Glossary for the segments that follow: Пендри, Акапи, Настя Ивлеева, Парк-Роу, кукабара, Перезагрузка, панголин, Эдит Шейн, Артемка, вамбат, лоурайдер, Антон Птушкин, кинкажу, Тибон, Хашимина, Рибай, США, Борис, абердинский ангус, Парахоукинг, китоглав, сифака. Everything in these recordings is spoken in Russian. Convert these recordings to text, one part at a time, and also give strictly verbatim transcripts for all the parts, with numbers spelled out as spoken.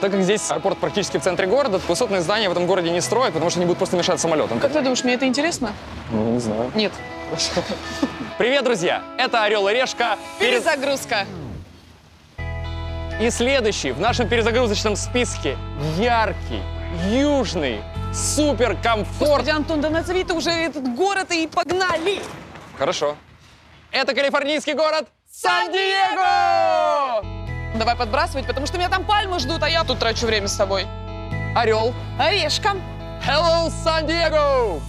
Так как здесь аэропорт практически в центре города, высотные здания в этом городе не строят, потому что они будут просто мешать самолетам. Как ты думаешь, мне это интересно? Ну, не знаю. Нет. Привет, друзья! Это «Орел и Решка». Перезагрузка. И следующий в нашем перезагрузочном списке яркий, южный, суперкомфорт. Господи, Антон, да назови ты уже этот город и погнали! Хорошо. Это калифорнийский город Сан-Диего! Давай подбрасывать, потому что меня там пальмы ждут, а я тут трачу время с собой. Орел. Решка. Hello, Сан-Диего!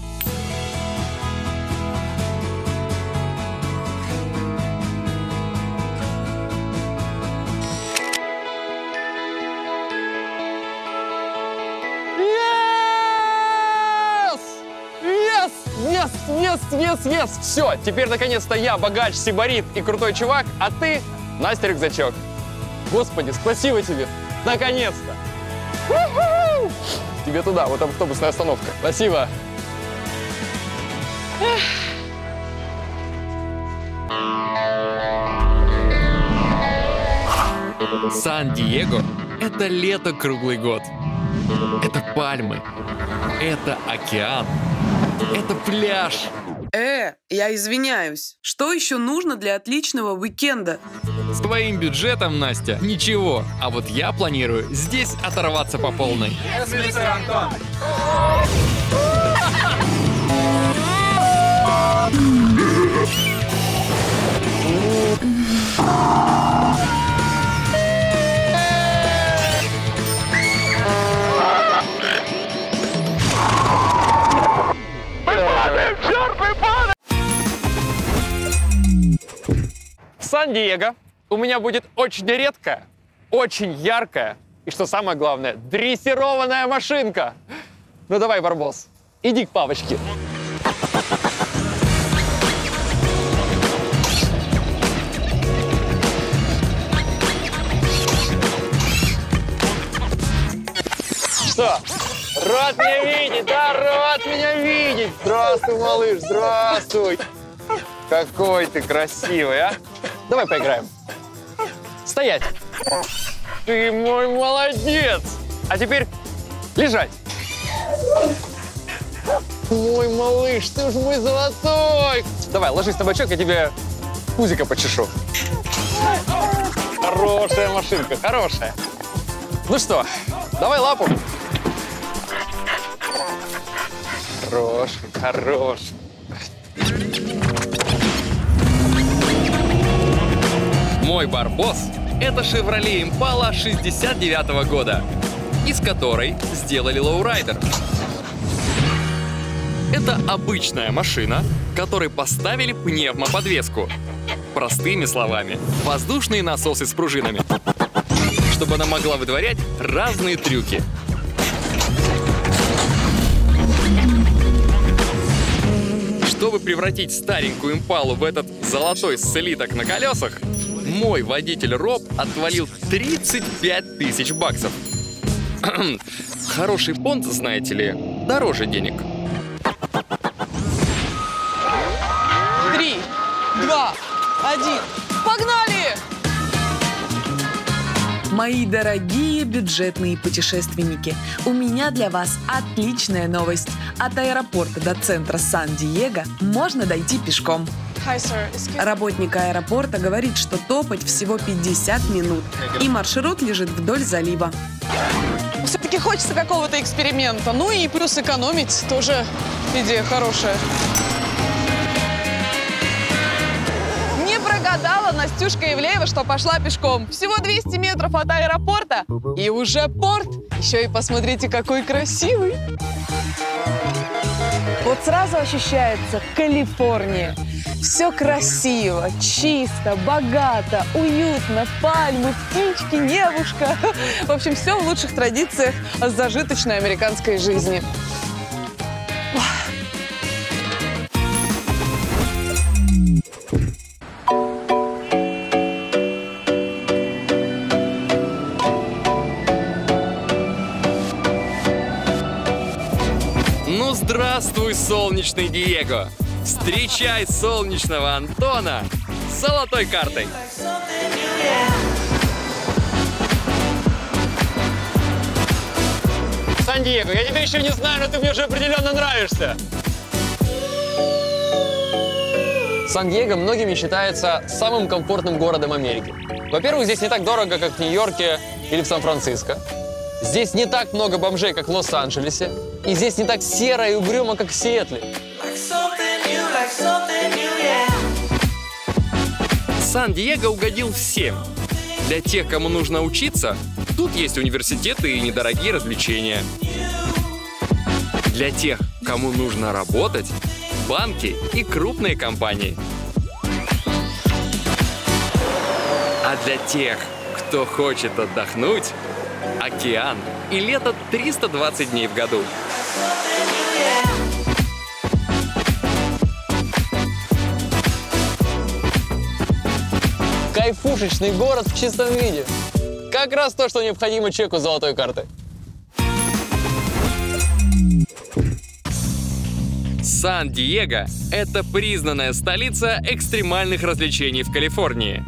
Yes, yes, yes, yes! Все, теперь наконец-то я богач, сибарит и крутой чувак, а ты, Настя, рюкзачок. Господи, спасибо тебе! Наконец-то! Тебе туда, вот автобусная остановка. Спасибо! Сан-Диего — это лето круглый год. Это пальмы. Это океан. Это пляж. Э, я извиняюсь. Что еще нужно для отличного уикенда? С твоим бюджетом, Настя, ничего. А вот я планирую здесь оторваться по полной. В Сан-Диего у меня будет очень редкая, очень яркая и, что самое главное, дрессированная машинка. Ну давай, Барбос, иди к папочке. Что? Рад меня видеть, да, рад меня видеть! Здравствуй, малыш, здравствуй! Какой ты красивый, а! Давай поиграем. Стоять! Ты мой молодец! А теперь лежать! Мой малыш, ты уж мой золотой! Давай, ложись на бочок, я тебе пузико почешу. Хорошая машинка, хорошая. Ну что, давай лапу. Хорош, хорош. Мой Барбос – это «Шевроле-Импала» шестьдесят девятого года, из которой сделали лоурайдер. Это обычная машина, которой поставили пневмоподвеску. Простыми словами – воздушные насосы с пружинами, чтобы она могла вытворять разные трюки. Чтобы превратить старенькую «Импалу» в этот золотой слиток на колесах, мой водитель Роб отвалил тридцать пять тысяч баксов. Хороший понт, знаете ли, дороже денег. Три, два, один, погнали! Мои дорогие бюджетные путешественники, у меня для вас отличная новость. От аэропорта до центра Сан-Диего можно дойти пешком. Работник аэропорта говорит, что топать всего пятьдесят минут, и маршрут лежит вдоль залива. Все-таки хочется какого-то эксперимента, ну и плюс экономить тоже идея хорошая. Гадала Настюшка Евлеева, что пошла пешком. Всего двести метров от аэропорта и уже порт. Еще и посмотрите, какой красивый. Вот сразу ощущается Калифорния. Все красиво, чисто, богато, уютно, пальмы, птички, небушка. В общем, все в лучших традициях зажиточной американской жизни. Здравствуй, солнечный Диего! Встречай солнечного Антона с золотой картой! Сан-Диего, я тебя еще не знаю, но ты мне уже определенно нравишься. Сан-Диего многими считается самым комфортным городом Америки. Во-первых, здесь не так дорого, как в Нью-Йорке или в Сан-Франциско. Здесь не так много бомжей, как в Лос-Анджелесе. И здесь не так серо и угрюмо, как в Сиэтле. Сан-Диего угодил всем. Для тех, кому нужно учиться, тут есть университеты и недорогие развлечения. Для тех, кому нужно работать, банки и крупные компании. А для тех, кто хочет отдохнуть, океан и лето триста двадцать дней в году. Кайфушечный город в чистом виде. Как раз то, что необходимо человеку с золотой карты. Сан-Диего – это признанная столица экстремальных развлечений в Калифорнии.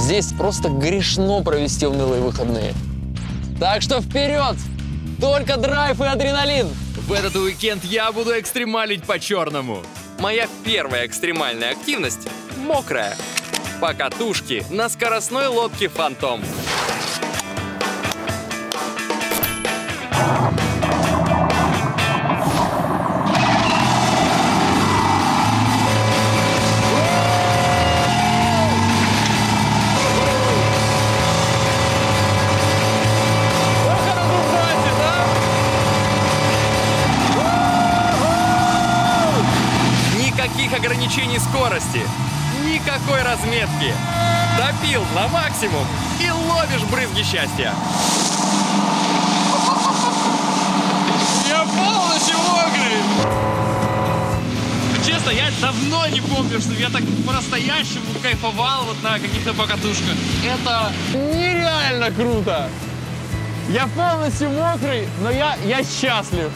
Здесь просто грешно провести унылые выходные. Так что вперед! Только драйв и адреналин! В этот уикенд я буду экстремалить по-черному. Моя первая экстремальная активность – мокрая. Покатушки на скоростной лодке «Фантом». Ограничений скорости, никакой разметки. Топил на максимум и ловишь брызги счастья. Я полностью мокрый. Честно, я давно не помню, что я так по-настоящему кайфовал вот на каких-то покатушках. Это нереально круто. Я полностью мокрый, но я, я счастлив.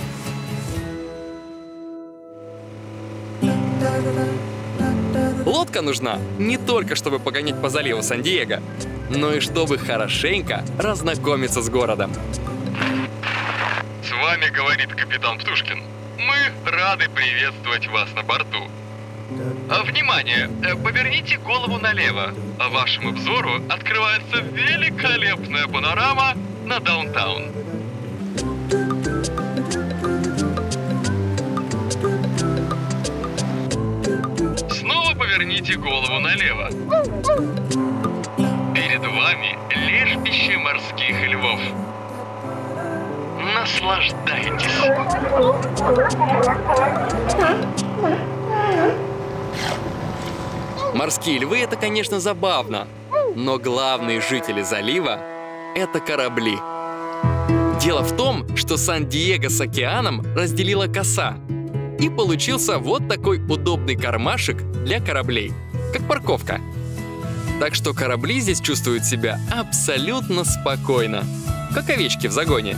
Лодка нужна не только, чтобы погонять по заливу Сан-Диего, но и чтобы хорошенько разнакомиться с городом. С вами говорит капитан Птушкин. Мы рады приветствовать вас на борту. Внимание! Поверните голову налево. Вашему взору открывается великолепная панорама на даунтаун. Поверните голову налево. Перед вами лежбище морских львов. Наслаждайтесь. Морские львы — это, конечно, забавно, но главные жители залива — это корабли. Дело в том, что Сан-Диего с океаном разделила коса. И получился вот такой удобный кармашек для кораблей, как парковка. Так что корабли здесь чувствуют себя абсолютно спокойно, как овечки в загоне.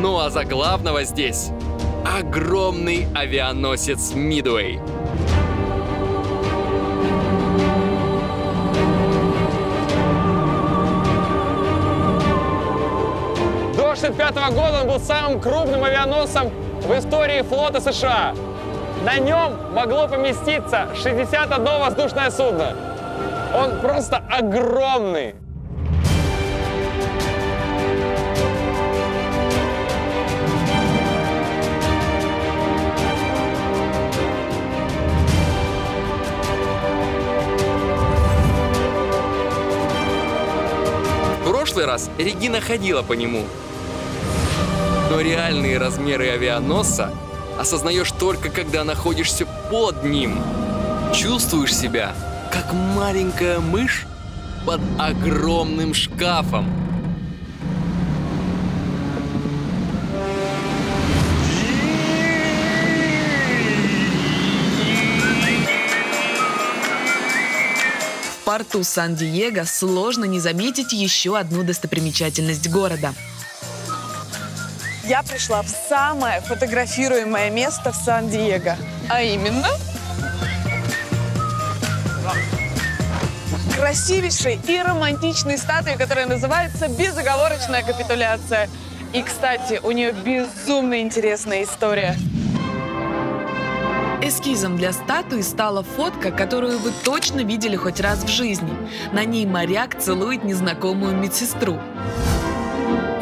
Ну а за главного здесь огромный авианосец Мидвей. До шестьдесят пятого года он был самым крупным авианосцем в истории флота США. На нем могло поместиться шестьдесят одно воздушное судно. Он просто огромный. В прошлый раз Регина ходила по нему. Но реальные размеры авианосца осознаешь только, когда находишься под ним. Чувствуешь себя, как маленькая мышь под огромным шкафом. В порту Сан-Диего сложно не заметить еще одну достопримечательность города. я пришла в самое фотографируемое место в Сан-Диего. А именно... красивейшей и романтичной статуи, которая называется «Безоговорочная капитуляция». И, кстати, у нее безумно интересная история. Эскизом для статуи стала фотка, которую вы точно видели хоть раз в жизни. На ней моряк целует незнакомую медсестру.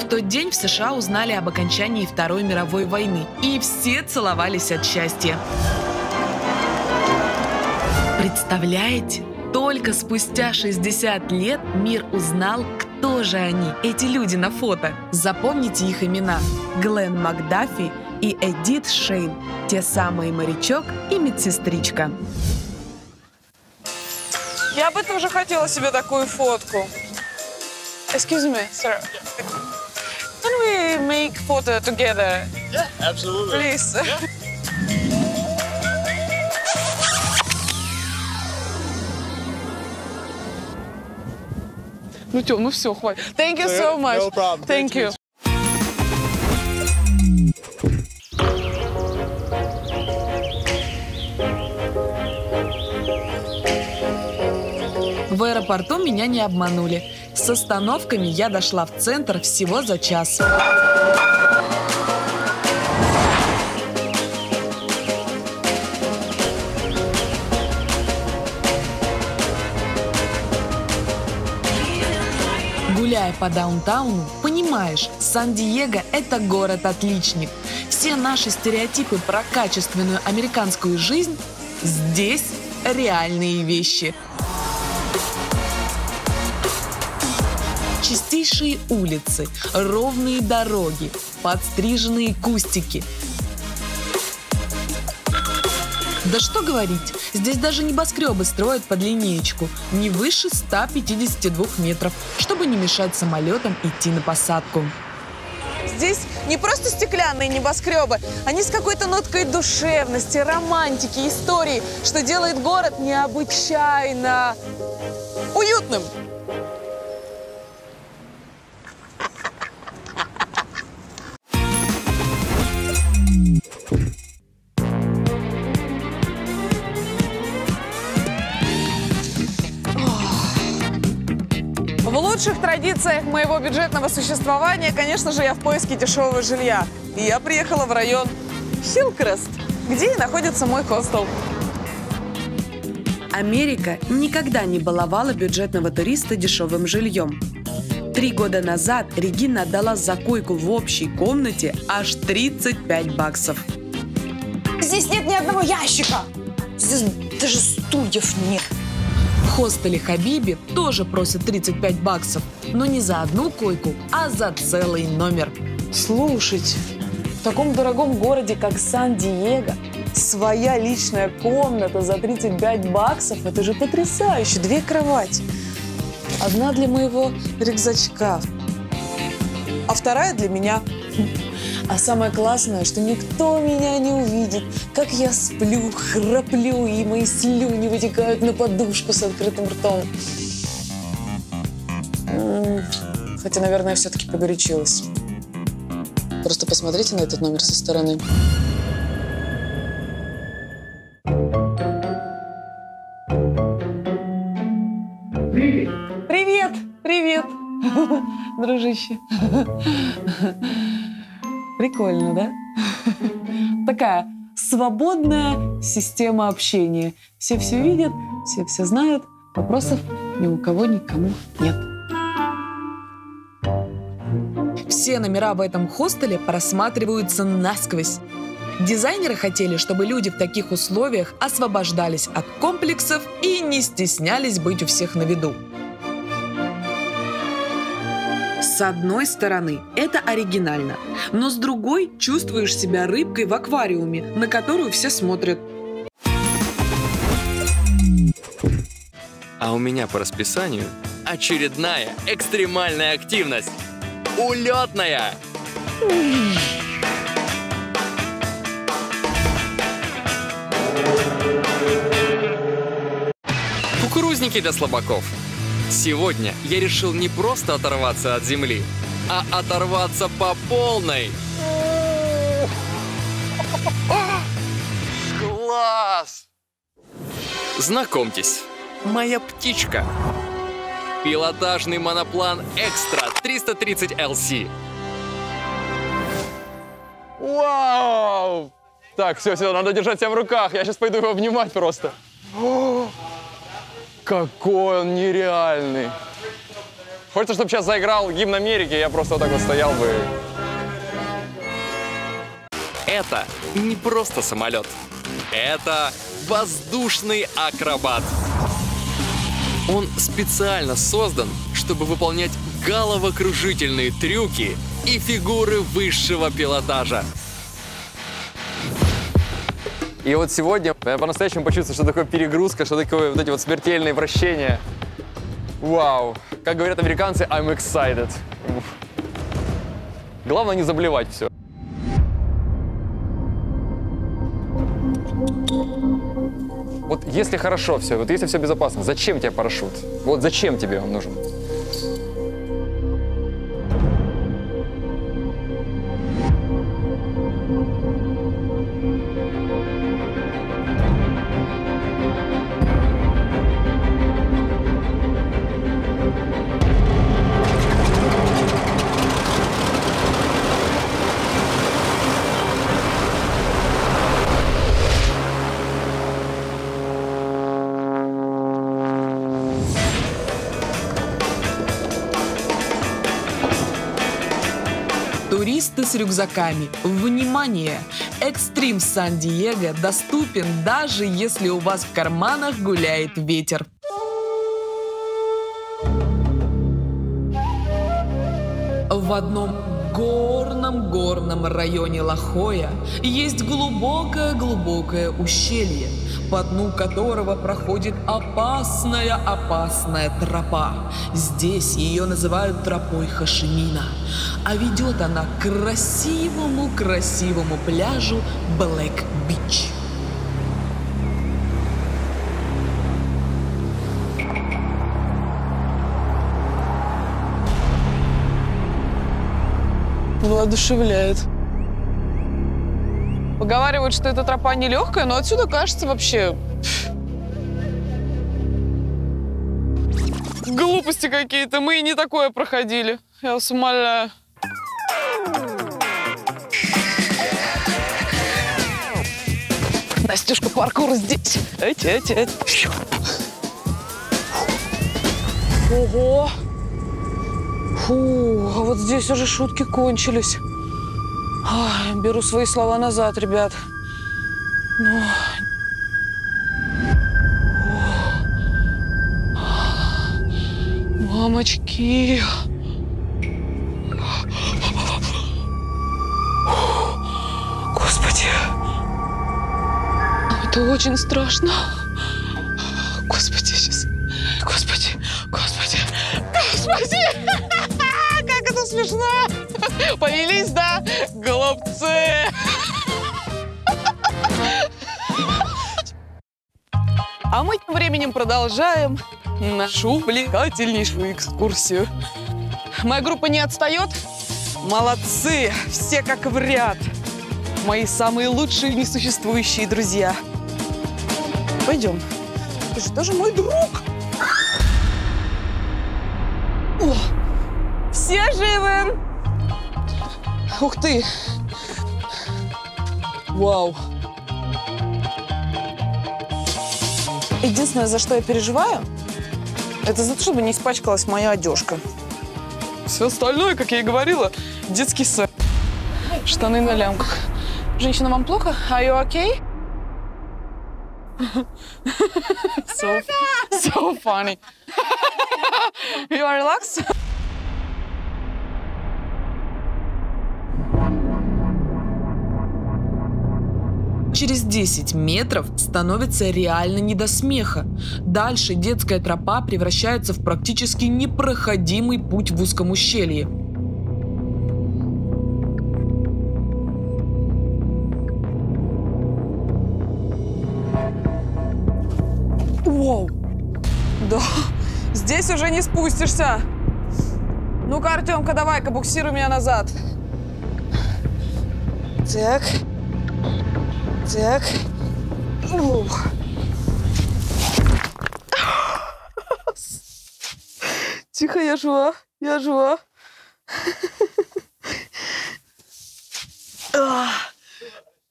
В тот день в США узнали об окончании Второй мировой войны, и все целовались от счастья. Представляете? Только спустя шестьдесят лет мир узнал, кто же они, эти люди на фото. Запомните их имена – Гленн Макдаффи и Эдит Шейн, те самые морячок и медсестричка. Я бы тоже хотела себе такую фотку. Excuse me, sir. Can we make photo together? Yeah, absolutely. Please. Yeah. Ну, Тём, ну все, хватит. Thank you so much. No problem. Thank you. В аэропорту меня не обманули. С остановками я дошла в центр всего за час. Гуляя по даунтауну, понимаешь, Сан-Диего – это город-отличник. Все наши стереотипы про качественную американскую жизнь – здесь реальные вещи. Чистейшие улицы, ровные дороги, подстриженные кустики. Да что говорить, здесь даже небоскребы строят под линеечку, не выше ста пятидесяти двух метров, чтобы не мешать самолетам идти на посадку. Здесь не просто стеклянные небоскребы, они с какой-то ноткой душевности, романтики, истории, что делает город необычайно уютным. В лучших традициях моего бюджетного существования, конечно же, я в поиске дешевого жилья. И я приехала в район Хилкрест, где и находится мой хостел. Америка никогда не баловала бюджетного туриста дешевым жильем. Три года назад Регина отдала за койку в общей комнате аж тридцать пять баксов. Здесь нет ни одного ящика. Здесь даже стульев нет. В хостеле Хабиби тоже просят тридцать пять баксов, но не за одну койку, а за целый номер. Слушайте, в таком дорогом городе, как Сан-Диего, своя личная комната за тридцать пять баксов – это же потрясающе! Две кровати. Одна для моего рюкзачка, а вторая для меня. А самое классное, что никто меня не увидит, как я сплю, храплю, и мои слюни вытекают на подушку с открытым ртом. Хотя, наверное, все-таки погорячилась. Просто посмотрите на этот номер со стороны. Привет! Привет! Привет! Дружище! Прикольно, да? Такая свободная система общения. Все все видят, все все знают, вопросов ни у кого никому нет. Все номера в этом хостеле просматриваются насквозь. Дизайнеры хотели, чтобы люди в таких условиях освобождались от комплексов и не стеснялись быть у всех на виду. С одной стороны, это оригинально, но с другой чувствуешь себя рыбкой в аквариуме, на которую все смотрят. А у меня по расписанию очередная экстремальная активность. Улетная! Кукурузники для слабаков. Сегодня я решил не просто оторваться от земли, а оторваться по полной. Класс! Знакомьтесь, моя птичка. Пилотажный моноплан Экстра триста тридцать эл си. Вау! Так, все, все, надо держать себя в руках. Я сейчас пойду его обнимать просто. О, какой он нереальный. Хочется, чтобы сейчас заиграл гимн Америки, я просто вот так вот стоял бы. Это не просто самолет. Это воздушный акробат. Он специально создан, чтобы выполнять головокружительные трюки и фигуры высшего пилотажа. И вот сегодня я по-настоящему почувствовал, что такое перегрузка, что такое вот эти вот смертельные вращения. Вау. Как говорят американцы, I'm excited. Уф. Главное не заблевать все. Вот если хорошо все, вот если все безопасно, зачем тебе парашют? Вот зачем тебе он нужен? С рюкзаками. Внимание! Экстрим Сан-Диего доступен, даже если у вас в карманах гуляет ветер. В одном горном-горном районе Лохоя есть глубокое-глубокое ущелье, по дну которого проходит опасная-опасная тропа. Здесь ее называют тропой Хашимина. А ведет она к красивому-красивому пляжу Блэк-Бич. Воодушевляет. Поговаривают, что эта тропа нелегкая, но отсюда кажется вообще... Глупости какие-то, мы и не такое проходили. Я вас умоляю. Настюшка, паркур здесь. Эти, эти, эти. Ого! Фу, а вот здесь уже шутки кончились. Ой, беру свои слова назад, ребят. Ну... Мамочки! Господи! Это очень страшно. Господи, сейчас... Господи! Господи! Господи! Смешно! Повелись, да? Голубцы! А мы тем временем продолжаем нашу увлекательнейшую экскурсию. Моя группа не отстает? Молодцы! Все как в ряд! Мои самые лучшие несуществующие друзья. Пойдем. Ты же тоже мой друг! О! Все живы! Ух ты! Вау! Единственное, за что я переживаю, это за то, чтобы не испачкалась моя одежка. Все остальное, как я и говорила, детский сад. Штаны на лямках. Женщина, вам плохо? Are you okay? So, so funny. You are relaxed? Через десять метров становится реально не до смеха. Дальше детская тропа превращается в практически непроходимый путь в узком ущелье. Вау! Да, здесь уже не спустишься. Ну-ка, Артемка, давай-ка буксируй меня назад. Так. Так. Ух. Тихо, я жива, я жива.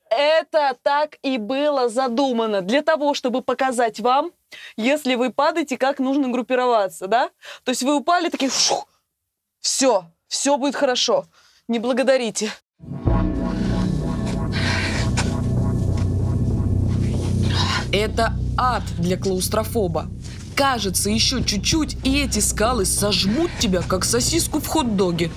Это так и было задумано. Для того, чтобы показать вам, если вы падаете, как нужно группироваться, да? То есть вы упали, такие, фу, все, все будет хорошо. Не благодарите. Это ад для клаустрофоба. Кажется, еще чуть-чуть, и эти скалы сожмут тебя, как сосиску в хот-доге.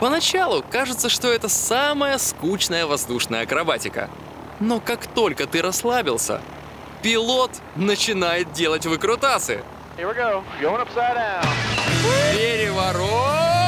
Поначалу кажется, что это самая скучная воздушная акробатика. Но как только ты расслабился, пилот начинает делать выкрутасы. Go. Переворот!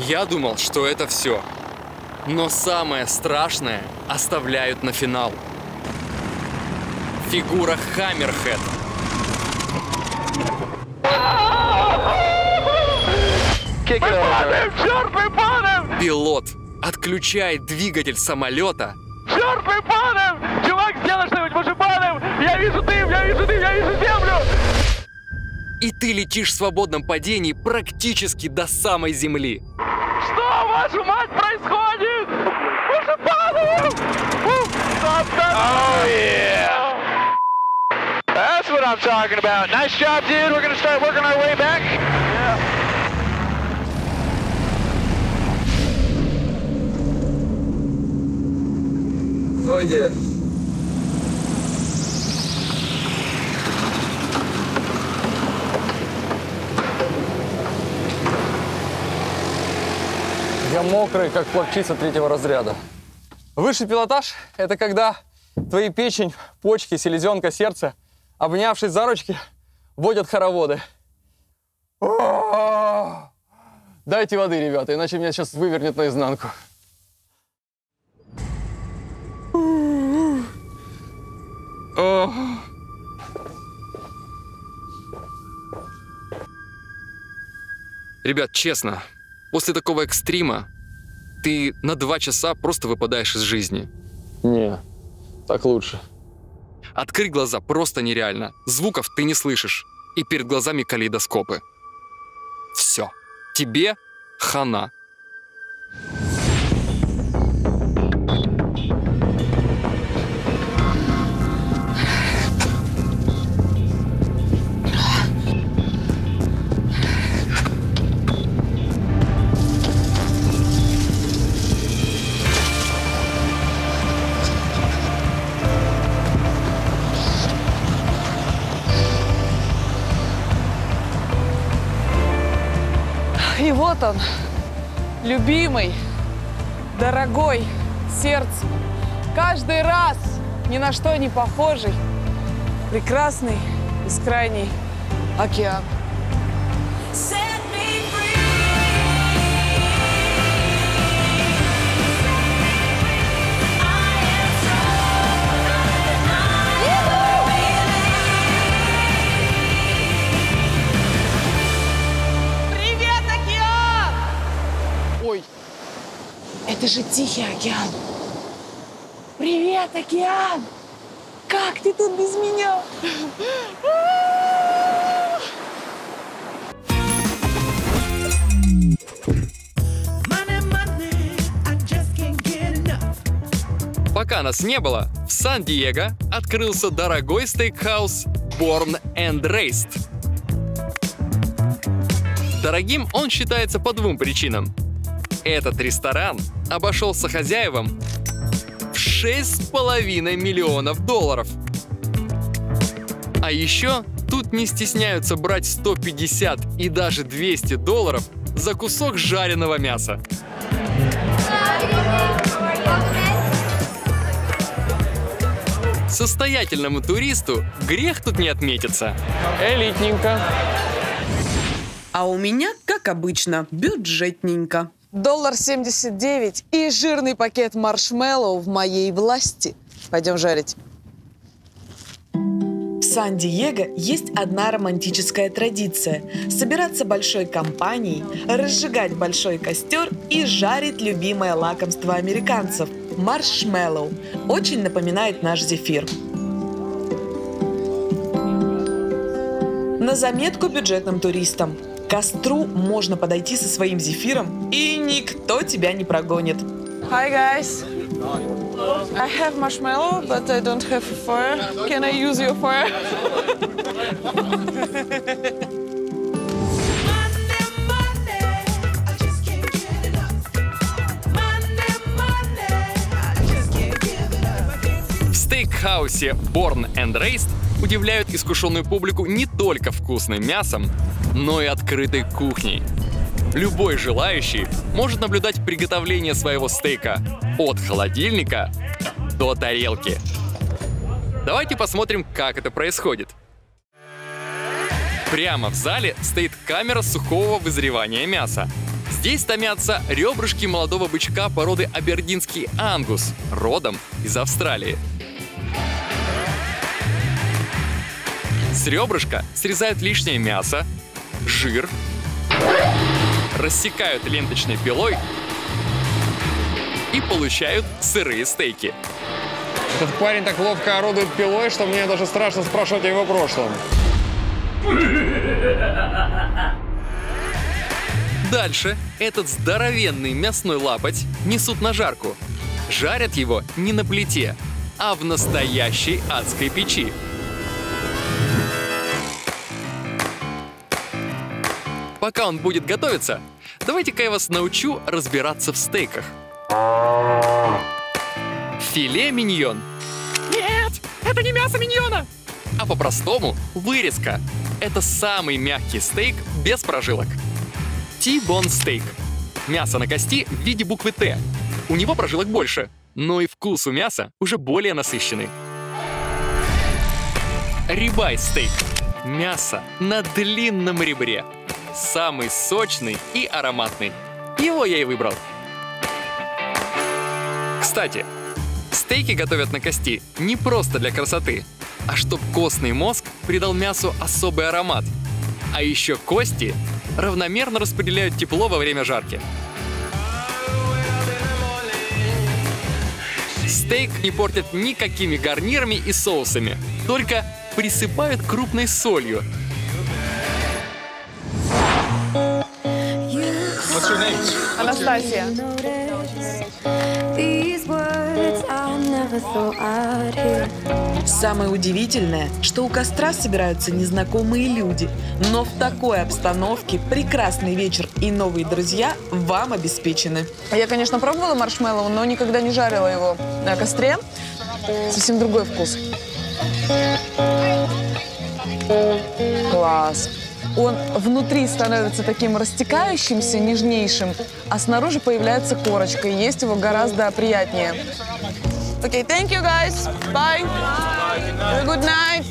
Я думал, что это все, но самое страшное оставляют на финал. Фигура Хаммерхед. Мы падаем, черт, мы падаем! Пилот отключает двигатель самолета. Черт, мы падаем! Чувак, сделай что-нибудь, мы же падаем! Я вижу дым, я вижу дым, я вижу землю! И ты летишь в свободном падении практически до самой земли. Что, вашу мать, происходит? Мы же падаем! Oh, yeah. That's what I'm talking about. Nice job, dude. We're gonna start working our way back. Yeah. Oh, yeah. Я мокрый, как пловчица третьего разряда. Высший пилотаж – это когда твои печень, почки, селезенка, сердце, обнявшись за ручки, водят хороводы. О-о-о! Дайте воды, ребята, иначе меня сейчас вывернет наизнанку. О. Ребят, честно, после такого экстрима ты на два часа просто выпадаешь из жизни. Не, так лучше. Открыть глаза просто нереально. Звуков ты не слышишь. И перед глазами калейдоскопы. Все. Тебе хана. Вот он, любимый, дорогой, сердцу, каждый раз ни на что не похожий, прекрасный бескрайний океан. же Тихий океан. Привет, океан! Как ты тут без меня? Пока нас не было, в Сан-Диего открылся дорогой стейкхаус Born and Raised. Дорогим он считается по двум причинам. Этот ресторан обошелся хозяевам в шесть с половиной миллионов долларов. А еще тут не стесняются брать сто пятьдесят и даже двести долларов за кусок жареного мяса. Состоятельному туристу грех тут не отметиться. Элитненько. А у меня, как обычно, бюджетненько. доллар семьдесят девять и жирный пакет маршмеллоу в моей власти. Пойдем жарить. В Сан-Диего есть одна романтическая традиция – собираться большой компанией, разжигать большой костер и жарить любимое лакомство американцев – маршмеллоу. Очень напоминает наш зефир. На заметку бюджетным туристам. К костру можно подойти со своим зефиром, и никто тебя не прогонит. Hi guys. I have marshmallow, but I don't have a fire. Can I use your fire? В стейкхаусе Born and Raised удивляют искушенную публику не только вкусным мясом, но и открытой кухней. Любой желающий может наблюдать приготовление своего стейка от холодильника до тарелки. Давайте посмотрим, как это происходит. Прямо в зале стоит камера сухого вызревания мяса. Здесь томятся ребрышки молодого бычка породы абердинский ангус, родом из Австралии. С ребрышка срезают лишнее мясо, жир, рассекают ленточной пилой и получают сырые стейки. Этот парень так ловко орудует пилой, что мне даже страшно спрашивать о его прошлом. Дальше этот здоровенный мясной лапоть несут на жарку. Жарят его не на плите, а в настоящей адской печи. Пока он будет готовиться, давайте-ка я вас научу разбираться в стейках. Филе миньон. Нет, это не мясо миньона! А по-простому вырезка. Это самый мягкий стейк без прожилок. Тибон стейк. Мясо на кости в виде буквы Т. У него прожилок больше, но и вкус у мяса уже более насыщенный. Рибай стейк. Мясо на длинном ребре. Самый сочный и ароматный. Его я и выбрал. Кстати, стейки готовят на кости не просто для красоты, а чтобы костный мозг придал мясу особый аромат. А еще кости равномерно распределяют тепло во время жарки. Стейк не портят никакими гарнирами и соусами, только присыпают крупной солью. Анастасия. Самое удивительное, что у костра собираются незнакомые люди, но в такой обстановке прекрасный вечер и новые друзья вам обеспечены. Я, конечно, пробовала маршмеллоу, но никогда не жарила его на костре. Совсем другой вкус. Класс. Он внутри становится таким растекающимся, нежнейшим, а снаружи появляется корочка, и есть его гораздо приятнее. Окей, thank you guys. Bye. Have a good night.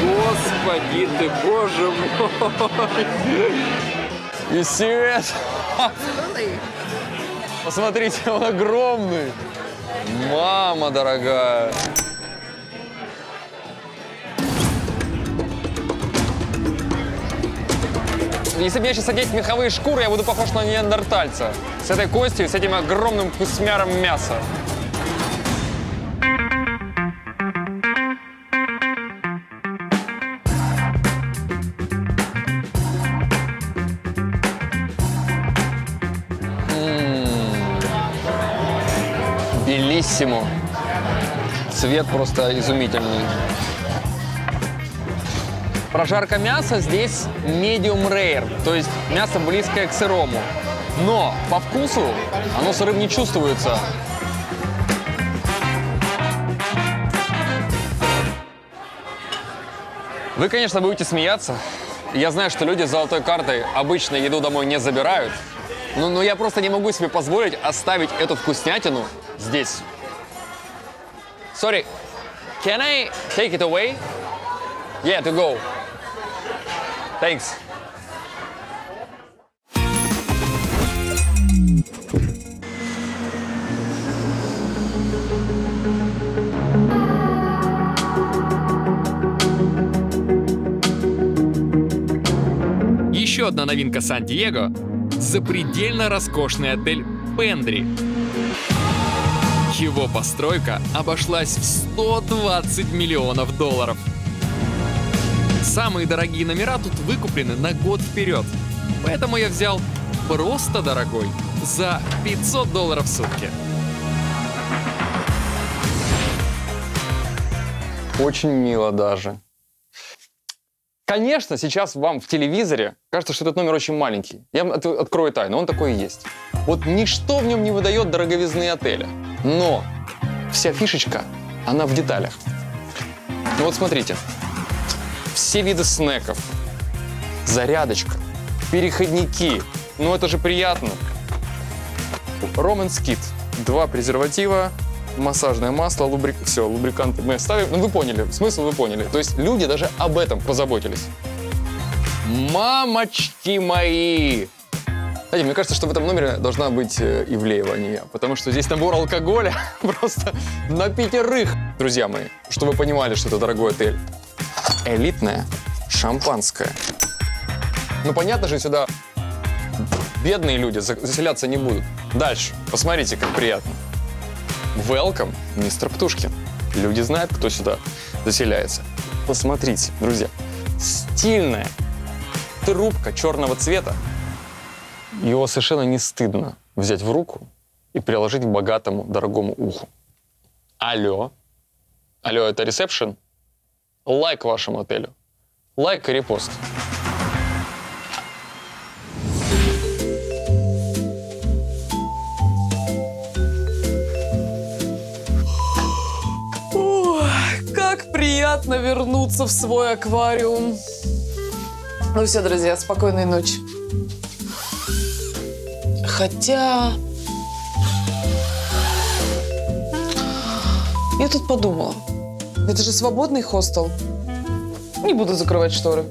Господи ты, боже мой! You serious? Посмотрите, он огромный. Мама дорогая. Господи, если бы я сейчас одеть меховые шкуры, я буду похож на неандертальца. С этой костью, с этим огромным кусмяром мяса. Белиссимо. Цвет просто изумительный. Прожарка мяса здесь medium rare, то есть мясо близкое к сырому. Но по вкусу оно сырым не чувствуется. Вы, конечно, будете смеяться. Я знаю, что люди с золотой картой обычно еду домой не забирают. Но, но я просто не могу себе позволить оставить эту вкуснятину здесь. Sorry, can I take it away? Yeah, to go. Thanks. Еще одна новинка Сан-Диего – запредельно роскошный отель «Пендри». Его постройка обошлась в сто двадцать миллионов долларов. Самые дорогие номера тут выкуплены на год вперед. Поэтому я взял просто дорогой за пятьсот долларов в сутки. Очень мило даже. Конечно, сейчас вам в телевизоре кажется, что этот номер очень маленький. Я вам открою тайну, он такой и есть. Вот ничто в нем не выдает дороговизны отеля. Но вся фишечка, она в деталях. Ну вот смотрите. Все виды снеков, зарядочка, переходники. Ну это же приятно. Ромэн скит. Два презерватива, массажное масло, лубрик... все, лубриканты мы оставим. Ну вы поняли, смысл вы поняли. То есть люди даже об этом позаботились. Мамочки мои! Знаете, мне кажется, что в этом номере должна быть Ивлеева, а не я. Потому что здесь набор алкоголя просто на пятерых. Друзья мои, чтобы вы понимали, что это дорогой отель. Элитное шампанское. Ну, понятно же, сюда бедные люди заселяться не будут. Дальше. Посмотрите, как приятно. Welcome, мистер Птушкин. Люди знают, кто сюда заселяется. Посмотрите, друзья. Стильная трубка черного цвета. Его совершенно не стыдно взять в руку и приложить к богатому, дорогому уху. Алло. Алло, это ресепшн? Лайк вашему отелю. Лайк и репост. Ох, как приятно вернуться в свой аквариум. Ну все, друзья, спокойной ночи. Хотя... Я тут подумала. Это же свободный хостел. Не буду закрывать шторы.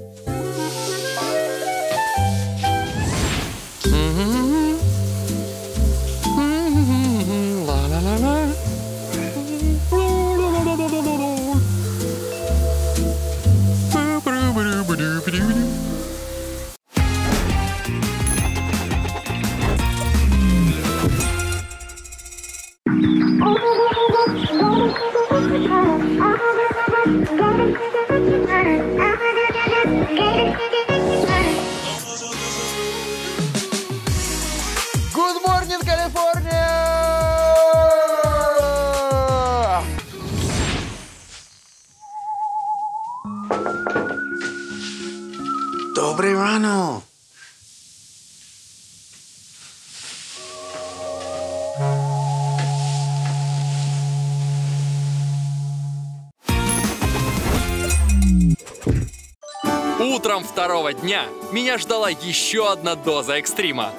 Утром второго дня меня ждала еще одна доза экстрима.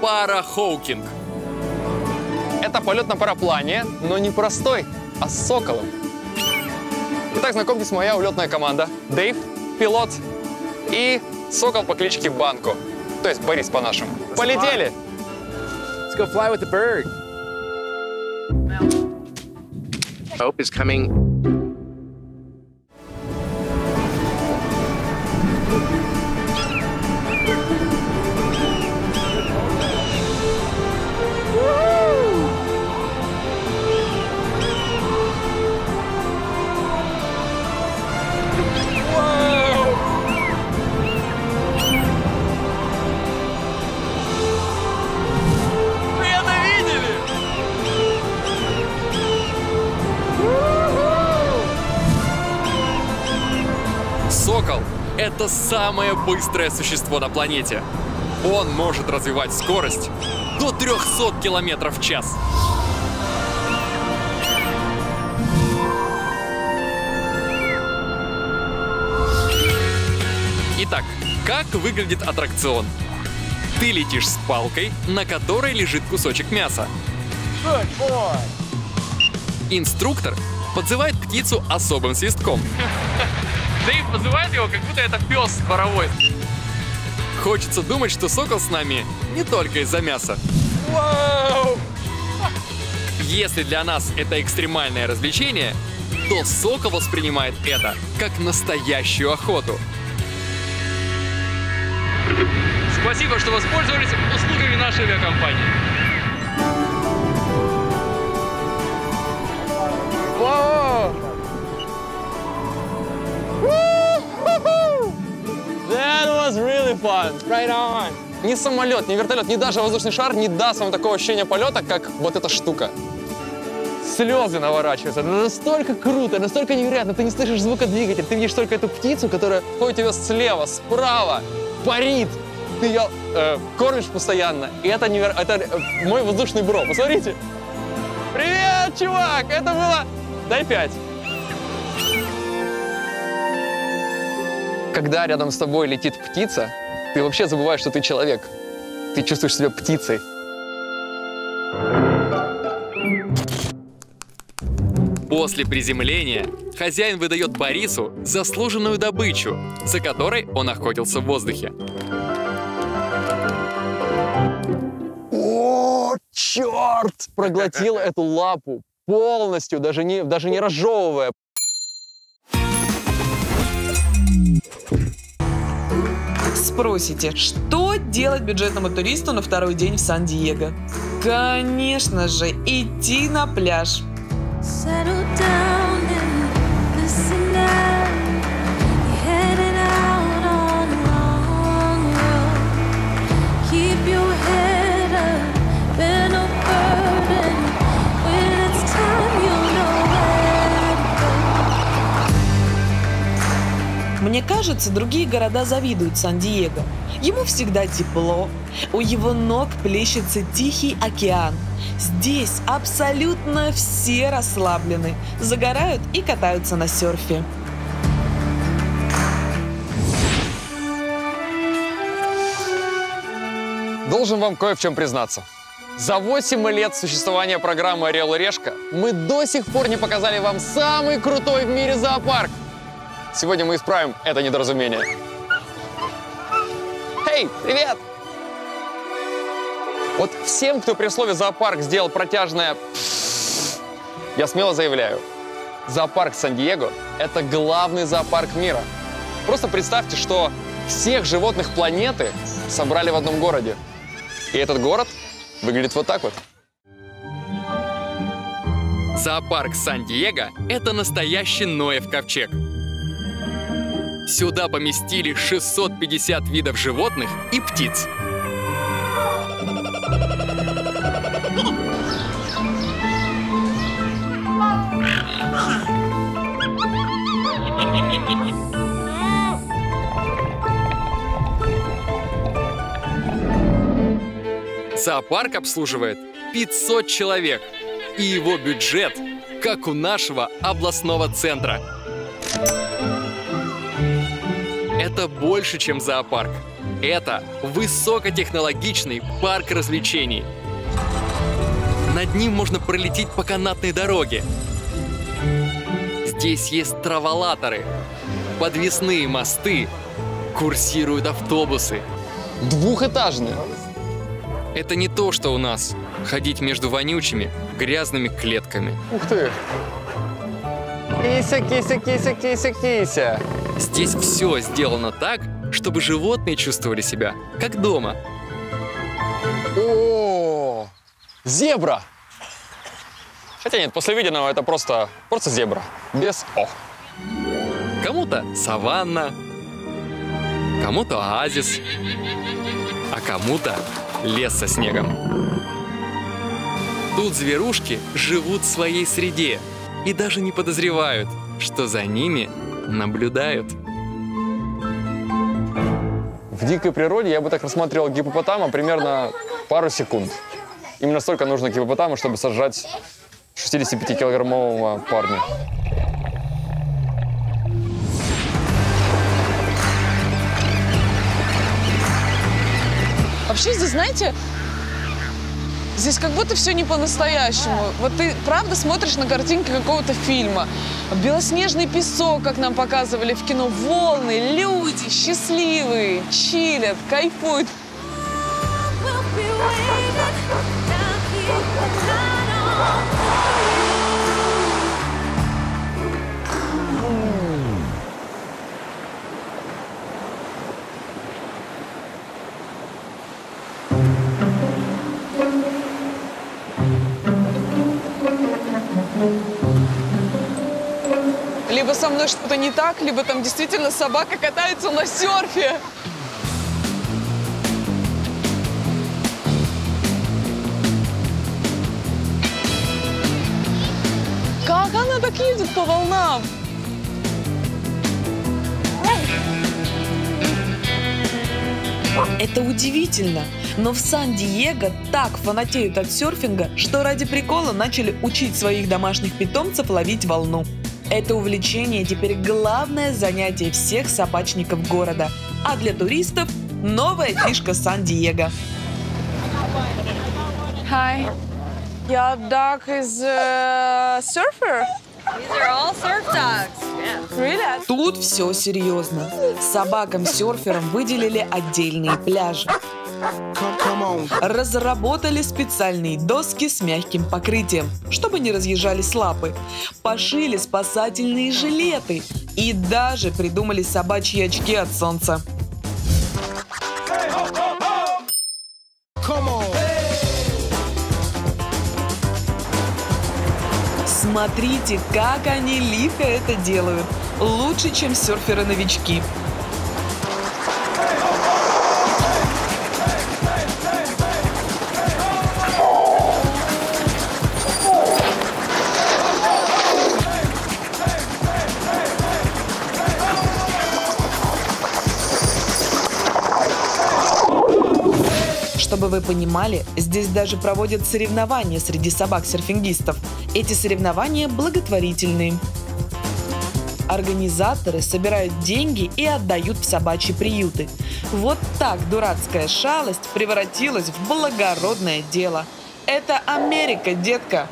Парахоукинг. Это полет на параплане, но не простой, а с соколом. Итак, знакомьтесь, моя улетная команда. Дэйв, пилот, и сокол по кличке Банку. То есть Борис по-нашему. Полетели! Let's go fly with the bird. Hope is coming. – это самое быстрое существо на планете. Он может развивать скорость до трёхсот километров в час. Итак, как выглядит аттракцион? Ты летишь с палкой, на которой лежит кусочек мяса. Инструктор подзывает птицу особым свистком. Дэйв называет его, как будто это пес дворовой. Хочется думать, что сокол с нами не только из-за мяса. Вау! Если для нас это экстремальное развлечение, то сокол воспринимает это как настоящую охоту. Спасибо, что воспользовались услугами нашей авиакомпании. Вау! That was really fun. Right on. Ни самолет, ни вертолет, ни даже воздушный шар не даст вам такого ощущения полета, как вот эта штука. Слезы наворачиваются. Это настолько круто, настолько невероятно. Ты не слышишь звука двигателя, ты видишь только эту птицу, которая ходит у тебя слева, справа, парит. Ты ее э, кормишь постоянно. И это, невер... это э, мой воздушный бро. Посмотрите. Привет, чувак! Это было... Дай пять. Когда рядом с тобой летит птица, ты вообще забываешь, что ты человек. Ты чувствуешь себя птицей. После приземления хозяин выдает Борису заслуженную добычу, за которой он охотился в воздухе. О, черт! Проглотил эту лапу полностью, даже не, даже не разжевывая. Спросите, что делать бюджетному туристу на второй день в Сан-Диего? Конечно же, идти на пляж. Мне кажется, другие города завидуют Сан-Диего. Ему всегда тепло, у его ног плещется Тихий океан. Здесь абсолютно все расслаблены, загорают и катаются на серфе. Должен вам кое в чем признаться. За восемь лет существования программы «Орел и Решка» мы до сих пор не показали вам самый крутой в мире зоопарк. Сегодня мы исправим это недоразумение. Эй, привет! Вот всем, кто при слове «зоопарк» сделал протяжное я смело заявляю, зоопарк Сан-Диего – это главный зоопарк мира. Просто представьте, что всех животных планеты собрали в одном городе. И этот город выглядит вот так вот. Зоопарк Сан-Диего – это настоящий Ноев ковчег. Сюда поместили шестьсот пятьдесят видов животных и птиц. Зоопарк обслуживает пятьсот человек, и его бюджет, как у нашего областного центра. Это больше, чем зоопарк. Это высокотехнологичный парк развлечений. Над ним можно пролететь по канатной дороге. Здесь есть траволаторы, подвесные мосты, курсируют автобусы. Двухэтажные. Это не то, что у нас. Ходить между вонючими, грязными клетками. Ух ты! Кися, кися, кися, кися, кися. Здесь все сделано так, чтобы животные чувствовали себя как дома. О, зебра! Хотя нет, после виденного это просто, просто зебра. Без О. Кому-то саванна, кому-то оазис, а кому-то лес со снегом. Тут зверушки живут в своей среде и даже не подозревают, что за ними наблюдают. В дикой природе я бы так рассматривал гипопотама примерно пару секунд. Именно столько нужно гипопотама, чтобы сожрать шестидесятипятикилограммового парня. Вообще здесь, знаете, здесь как будто все не по-настоящему. Вот ты правда смотришь на картинки какого-то фильма. Белоснежный песок, как нам показывали в кино, волны, люди счастливые, чилят, кайфуют. Либо со мной что-то не так, либо там действительно собака катается на серфе. Как она так едет по волнам? Это удивительно, но в Сан-Диего так фанатеют от серфинга, что ради прикола начали учить своих домашних питомцев ловить волну. Это увлечение теперь главное занятие всех собачников города, а для туристов новая фишка Сан-Диего. Hi, your dog is a surfer. These are all surf dogs. Yeah. Тут все серьезно. Собакам-серферам выделили отдельные пляжи. Разработали специальные доски с мягким покрытием, чтобы не разъезжались лапы. Пошили спасательные жилеты и даже придумали собачьи очки от солнца. Смотрите, как они лихо это делают. Лучше, чем серферы-новички. Чтобы вы понимали, здесь даже проводят соревнования среди собак-серфингистов. Эти соревнования благотворительные. Организаторы собирают деньги и отдают в собачьи приюты. Вот так дурацкая шалость превратилась в благородное дело. Это Америка, детка!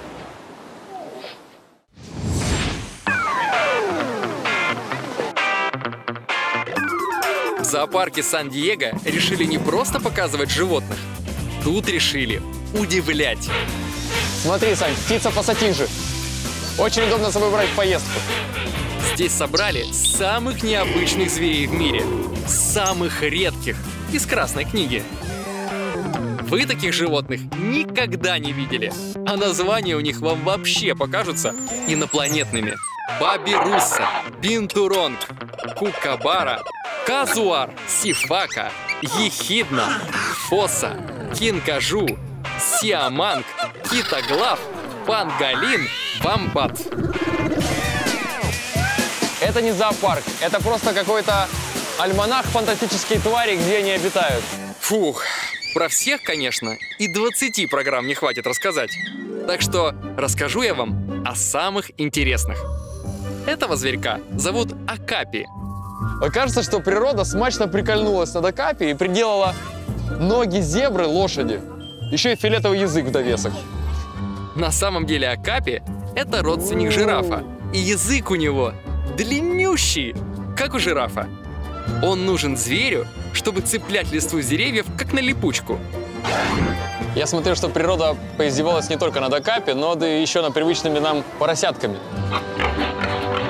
В зоопарке Сан-Диего решили не просто показывать животных. Тут решили удивлять. Смотри, Сань, птица-пассатижи. Очень удобно с собой брать в поездку. Здесь собрали самых необычных зверей в мире. Самых редких. Из красной книги. Вы таких животных никогда не видели. А названия у них вам вообще покажутся инопланетными. Бабирусса, бинтуронг, кукабара, казуар, сифака, ехидна, фоса, кинкажу, сиаманг, китоглав, панголин, вамбат. Это не зоопарк, это просто какой-то альманах фантастические твари, где они обитают. Фух, про всех, конечно, и двадцати программ не хватит рассказать. Так что расскажу я вам о самых интересных. Этого зверька зовут Акапи. Кажется, что природа смачно прикольнулась над Акапи и приделала ноги зебры лошади. Еще и филетовый язык в довесок. На самом деле Акапи – это родственник жирафа. И язык у него длиннющий, как у жирафа. Он нужен зверю, чтобы цеплять листву деревьев, как на липучку. Я смотрю, что природа поиздевалась не только над Акапи, но да еще над привычными нам поросятками.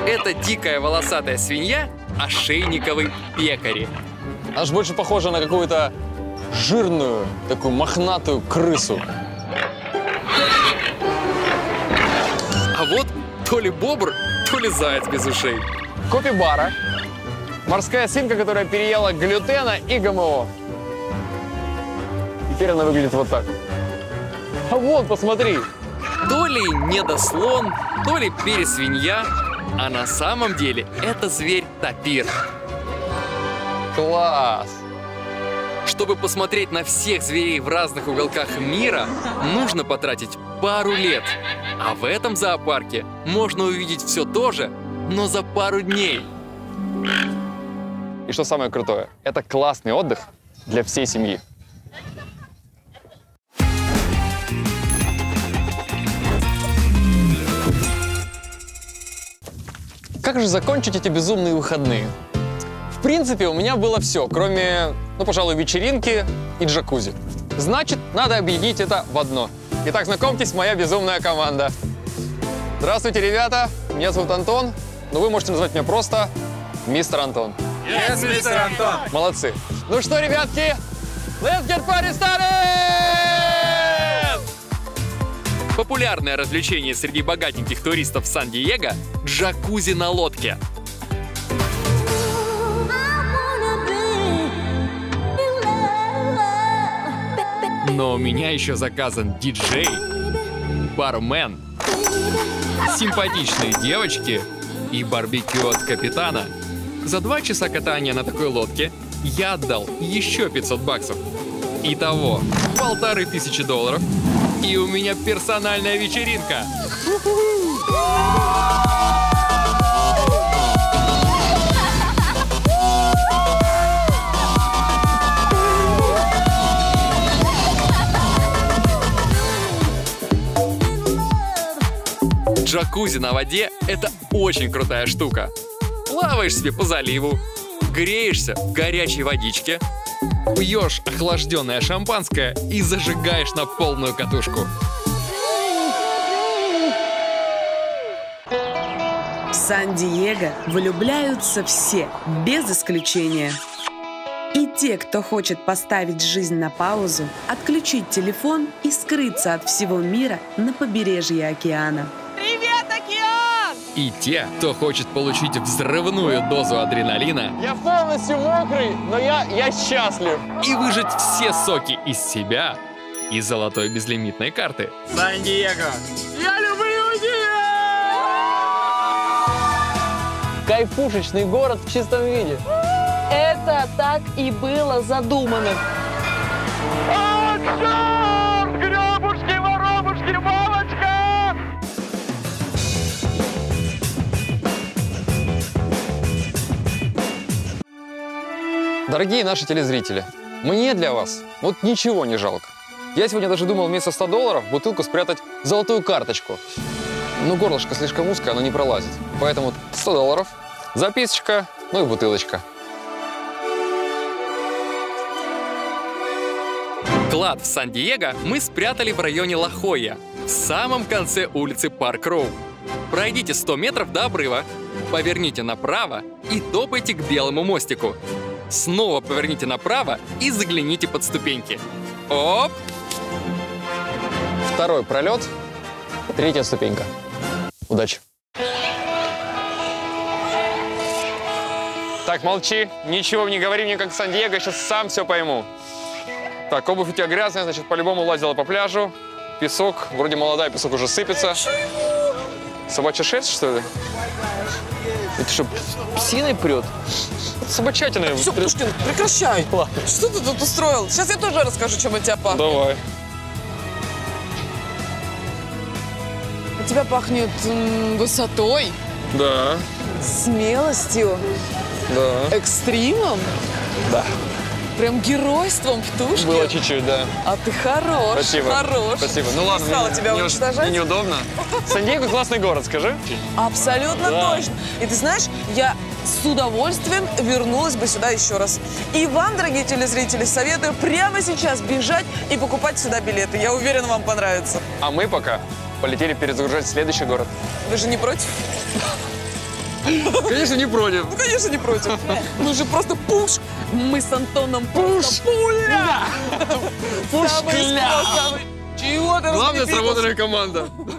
Это дикая волосатая свинья ошейниковой пекари. Она же больше похожа на какую-то жирную, такую мохнатую крысу. А вот то ли бобр, то ли заяц без ушей. Копибара. Морская свинка, которая переела глютена и ГМО. И теперь она выглядит вот так. А вот, посмотри. То ли недослон, то ли пересвинья. А на самом деле это зверь-тапир. Класс! Чтобы посмотреть на всех зверей в разных уголках мира, нужно потратить пару лет. А в этом зоопарке можно увидеть все то же, но за пару дней. И что самое крутое, это классный отдых для всей семьи. Как же закончить эти безумные выходные? В принципе, у меня было все, кроме, ну, пожалуй, вечеринки и джакузи. Значит, надо объединить это в одно. Итак, знакомьтесь, моя безумная команда. Здравствуйте, ребята. Меня зовут Антон, но вы можете назвать меня просто мистер Антон. Yes, мистер Антон. Молодцы. Ну что, ребятки, let's get party started! Популярное развлечение среди богатеньких туристов Сан-Диего – джакузи на лодке. Но у меня еще заказан диджей, бармен, симпатичные девочки и барбекю от капитана. За два часа катания на такой лодке я отдал еще пятьсот баксов. Итого полторы тысячи долларов, и у меня персональная вечеринка. Джакузи на воде – это очень крутая штука. Плаваешь себе по заливу, греешься в горячей водичке, пьешь охлажденное шампанское и зажигаешь на полную катушку. В Сан-Диего влюбляются все, без исключения. И те, кто хочет поставить жизнь на паузу, отключить телефон и скрыться от всего мира на побережье океана. И те, кто хочет получить взрывную дозу адреналина. Я полностью мокрый, но я, я счастлив. И выжать все соки из себя и золотой безлимитной карты. Сан-Диего, я люблю тебя! Кайфушечный город в чистом виде. Это так и было задумано. Дорогие наши телезрители, мне для вас вот ничего не жалко. Я сегодня даже думал вместо ста долларов в бутылку спрятать золотую карточку. Но горлышко слишком узкое, оно не пролазит. Поэтому сто долларов, записочка, ну и бутылочка. Клад в Сан-Диего мы спрятали в районе Лохоя, в самом конце улицы Парк-Роу. Пройдите сто метров до обрыва, поверните направо и топайте к белому мостику. Снова поверните направо и загляните под ступеньки. Оп! Второй пролет, третья ступенька. Удачи! Так, молчи, ничего не говори мне, как в Сан-Диего, я сейчас сам все пойму. Так, обувь у тебя грязная, значит, по-любому лазила по пляжу. Песок, вроде молодая, песок уже сыпется. Собачья шерсть, что ли? Это что, псиной прет? Собачатиной. Все, Птушкин, прекращай. Ладно. Что ты тут устроил? Сейчас я тоже расскажу, чем от тебя пахнет. Давай. От тебя пахнет м, высотой. Да. Смелостью. Да. Экстримом. Да. Прям геройством, Птушкин. Было чуть-чуть, да. А ты хорош. Спасибо. Хорош. Спасибо. Ну ладно, не, тебя мне, уж, мне неудобно. Сан-Диего классный город, скажи. Абсолютно да. Точно. И ты знаешь, я с удовольствием вернулась бы сюда еще раз. И вам, дорогие телезрители, советую прямо сейчас бежать и покупать сюда билеты. Я уверена, вам понравится. А мы пока полетели перезагружать следующий город. Вы же не против? Конечно, не против. Ну, конечно, не против. Мы же просто пуш. Мы с Антоном пуш. Пуля! Пушкля! Чего ты разговариваешь? Главное, сработанная команда.